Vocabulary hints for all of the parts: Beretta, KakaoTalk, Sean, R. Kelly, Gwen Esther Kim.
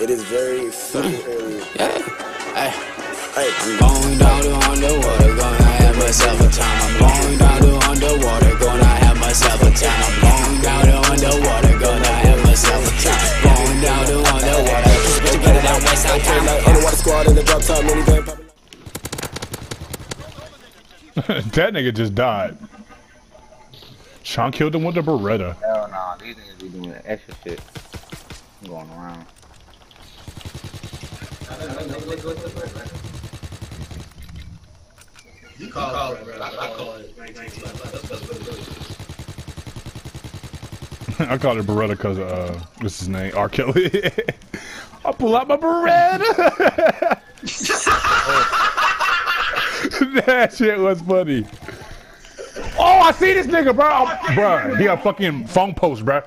It is very fucking early. Yeah. Hey. Hey. Going down to underwater, gonna have myself a time. I'm going down to underwater, gonna have myself a time. I'm going down to underwater, gonna have myself a time. Going down to underwater, just get it out west side. Underwater squad in the drop top, minivan popping. That nigga just died. Sean killed him with the Beretta. Hell nah, these niggas be doing extra shit. I'm going around. You call it, bro. I call it. I call it Beretta because what's his name? R. Kelly. I pull out my Beretta. That shit was funny. Oh, I see this nigga, bro. He a fucking phone post, bro.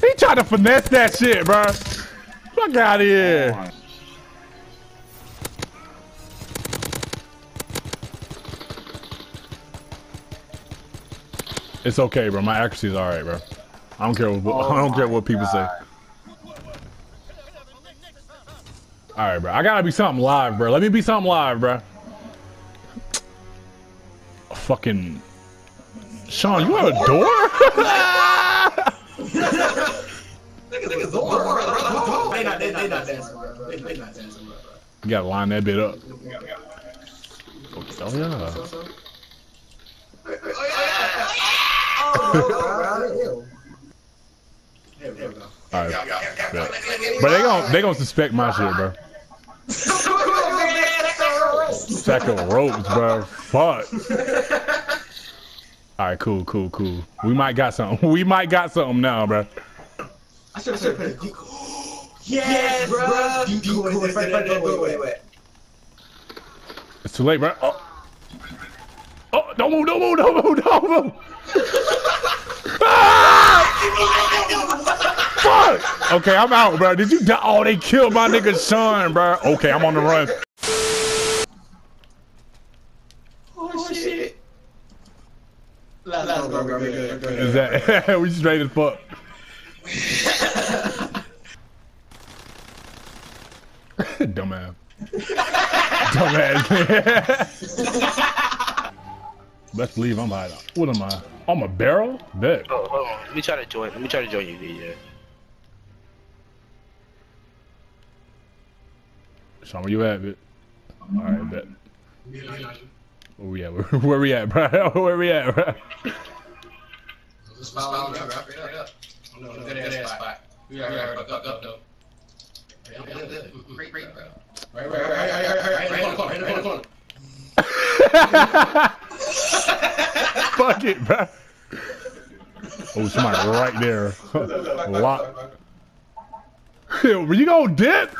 He tried to finesse that shit, bro. Fuck out of here. It's okay, bro. My accuracy is all right, bro. I don't care what people say. All right, bro. I gotta be something live, bro. Let me be something live, bro. Fucking Sean, you out a door? You gotta line that bit up. Oh yeah. Oh yeah. All right. But they gonna suspect my shit, bro. Sack of ropes, bro. Fuck. All right, cool. We might got something now, bro. I should have played Decoy. Yes, bruh! Decoy. It's too late, bruh. Oh, don't move! Ah! Fuck! Okay, I'm out, bruh. Did you die? Oh, they killed my nigga Sean, bruh. Okay, I'm on the run. Oh, shit. Last go, bro. Is that... We straight as fuck. Dumbass. Let's leave. I'm hiding. What am I? I'm a barrel? Bet. Oh, hold on. Let me try to join you, DJ. Sean, where you at, bitch? Alright, bet. Where we at, bro? Right, fuck it, bro. Oh, somebody right there. Lock. Yo, you gonna dip?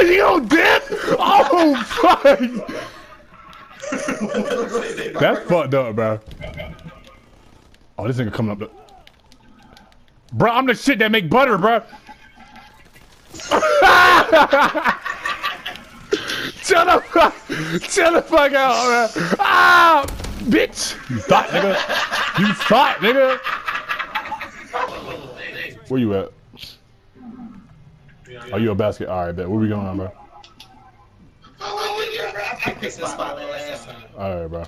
You gonna dip? Oh, fuck. That's fucked up, bro. Oh, this nigga coming up. Bro, I'm the shit that make butter, bro. Chill the fuck out, bro. Ah, bitch. You thought, nigga. Where you at? Are you a basket? All right, bet. Where we going on, bro? All right, bro.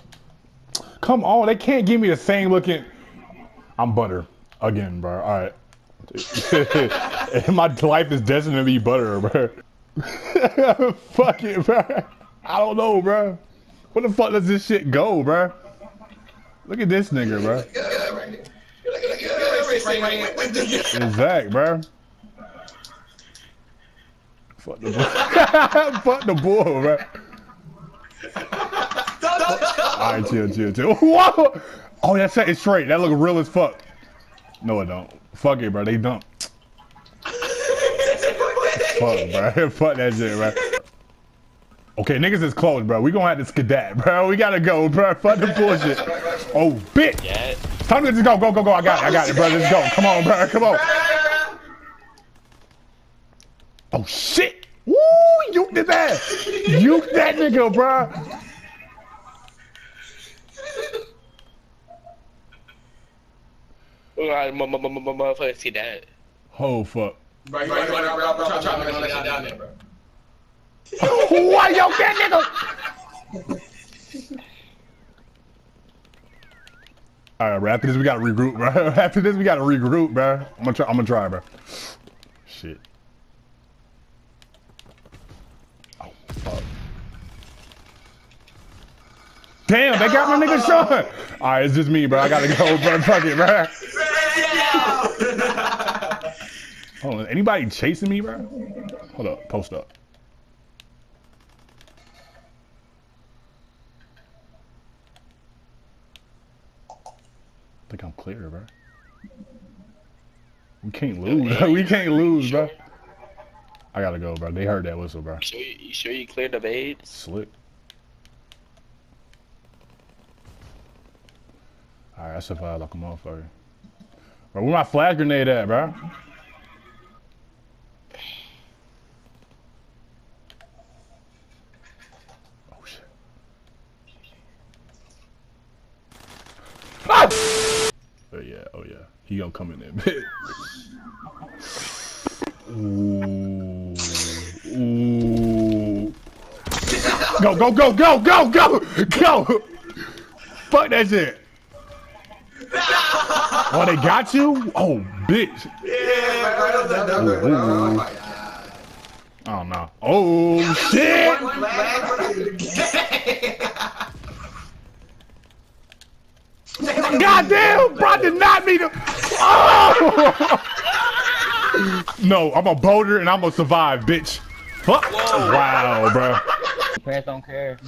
Come on, they can't give me the same looking. I'm butter. Again, bro. All right. My life is destined to be butter, bro. Fuck it, bro. I don't know, bro. Where the fuck does this shit go, bro? Look at this nigga, bro. Exact, bro. Fuck the bull. Fuck the bull, bro. All right, chill. Whoa! Oh, that's it. It's straight. That look real as fuck. No, it don't. Fuck it, bro. They dump. Fuck, bro. Fuck that shit, bro. Okay, niggas is close, bro. We gonna have to skedaddle, bro. We gotta go, bro. Fuck the bullshit. Oh, bitch. Yeah. Time to just go. I got it, bro. Let's go. Come on, bro. Come on. Oh, shit. Woo! Yuke his ass. Yuke that nigga, bro. Oh, fuck. Bro, you trying to make that down there, bro. Why yo, that nigga? All right, bro. After this, we gotta regroup, bro. After this, we gotta regroup, bro. I'm gonna try, bro. Shit. Oh, fuck. Damn, they got my nigga Sean. All right, it's just me, bro. I gotta go, bro. Fuck it, bro. Hold on, anybody chasing me, bro? Hold up, post up. I think I'm clear, bro. We can't lose. We can't lose, bro. I gotta go, bro. They heard that whistle, bro. You sure you cleared the bait? Slick. All right, I survived like a motherfucker. Bro, where my flag grenade at, bro? Oh shit. Ah! Oh yeah, oh yeah. He gonna come in there, man. Ooh. Ooh. Go, go, go, go, go, go! Go! Fuck that shit. Oh, they got you? Oh, bitch. Yeah, right off the number. Oh, my God. Oh, no. Oh, shit! Goddamn, bro, I did not mean to. Oh! No, I'm a boulder and I'm gonna survive, bitch. Fuck. Whoa. Wow, bro. Parents don't care.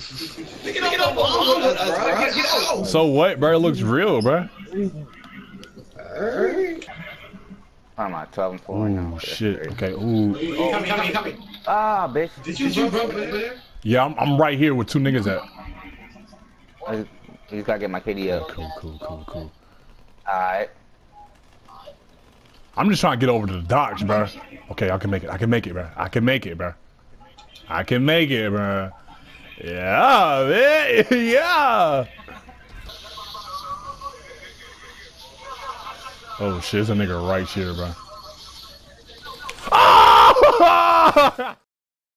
So what, bro? It looks real, bro. I'm not telling for now. Oh shit. Okay. Ooh. Oh. Come here. Ah, bitch. Did you jump over there? Yeah, I'm right here with two niggas at. You just gotta get my KD up. Cool. Alright. I'm just trying to get over to the docks, bro. Okay, I can make it, bro. Yeah, man. Yeah. Oh shit, there's a nigga right here, bro. Oh!